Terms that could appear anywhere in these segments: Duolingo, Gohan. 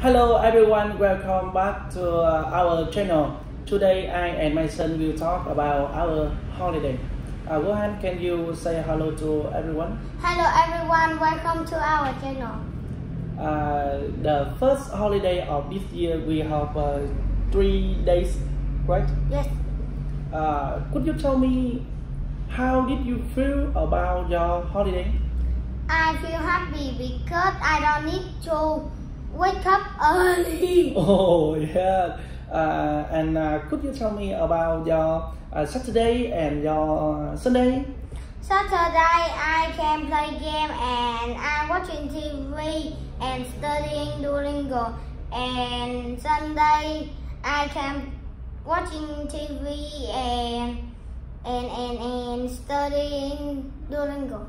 Hello everyone, welcome back to our channel. Today I and my son will talk about our holiday. Gohan, can you say hello to everyone? Hello everyone, welcome to our channel. The first holiday of this year we have 3 days, right? Yes. Could you tell me how did you feel about your holiday? I feel happy because I don't need to wake up early. Oh yeah. Could you tell me about your Saturday and your Sunday? Saturday I can play game and I'm watching TV and studying Duolingo. And Sunday I can watching TV and studying Duolingo.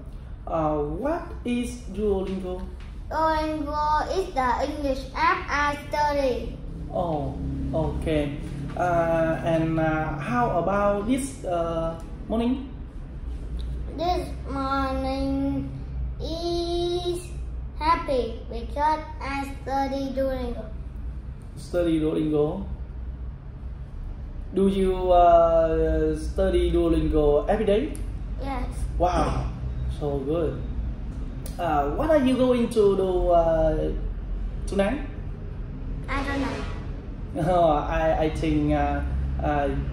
What is Duolingo? Duolingo is the English app I study. Oh, okay. How about this morning? This morning is happy because I study Duolingo. Study Duolingo? Do you study Duolingo every day? Yes. Wow, so good. What are you going to do tonight? I don't know. Oh, I think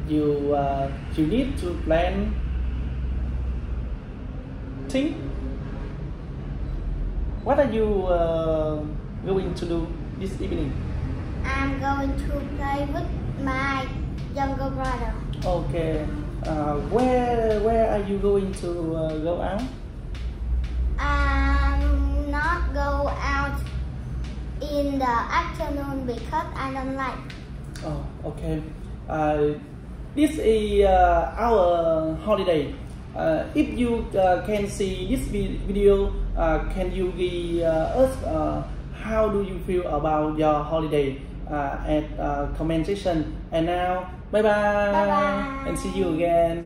you need to plan thing. What are you going to do this evening? I'm going to play with my younger brother. Okay. Where are you going to go out? Not go out in the afternoon because I don't like. Oh, okay. This is our holiday. If you can see this video, can you give us how do you feel about your holiday at comment section? And now, bye bye, and see you again.